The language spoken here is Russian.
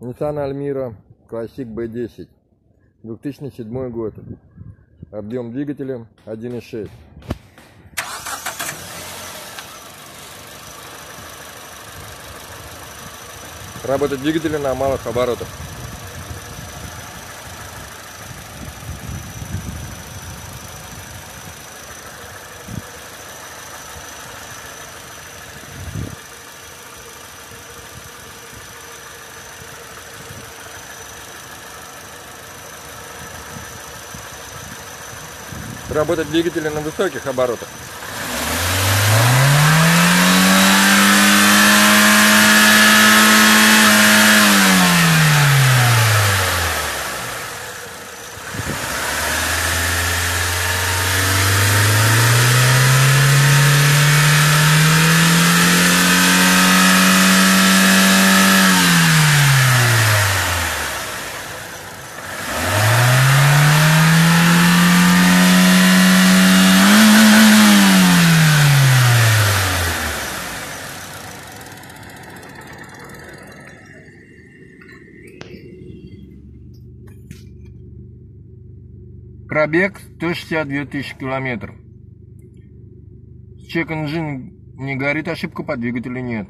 Nissan Almera Classic B10, 2007 год, объем двигателя 1.6. Работа двигателя на малых оборотах. Работать двигатели на высоких оборотах. Пробег 162 тысячи километров. Чек-инжин не горит, ошибка по двигателю нет.